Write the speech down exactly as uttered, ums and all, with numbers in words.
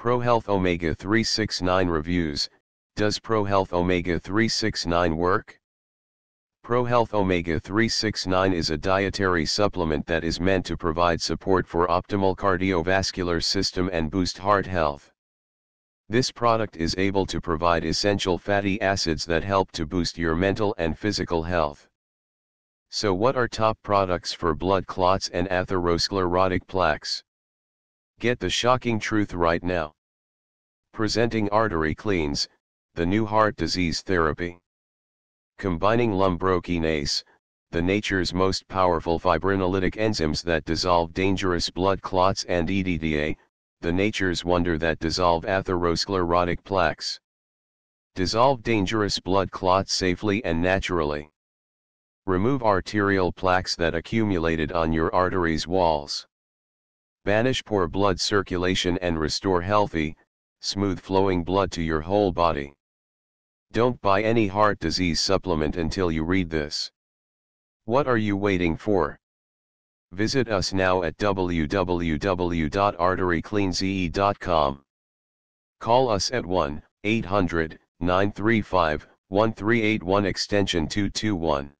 ProHealth Omega three sixty-nine Reviews, Does ProHealth Omega three sixty-nine Work? ProHealth Omega three sixty-nine is a dietary supplement that is meant to provide support for optimal cardiovascular system and boost heart health. This product is able to provide essential fatty acids that help to boost your mental and physical health. So what are top products for blood clots and atherosclerotic plaques? Get the shocking truth right now. Presenting ArteryCleanze, the new heart disease therapy. Combining lumbrokinase, the nature's most powerful fibrinolytic enzymes that dissolve dangerous blood clots, and E D T A, the nature's wonder that dissolve atherosclerotic plaques. Dissolve dangerous blood clots safely and naturally. Remove arterial plaques that accumulated on your arteries' walls. Banish poor blood circulation and restore healthy, smooth-flowing blood to your whole body. Don't buy any heart disease supplement until you read this. What are you waiting for? Visit us now at w w w dot artery cleanze dot com. Call us at one eight hundred nine three five one three eight one extension two two one.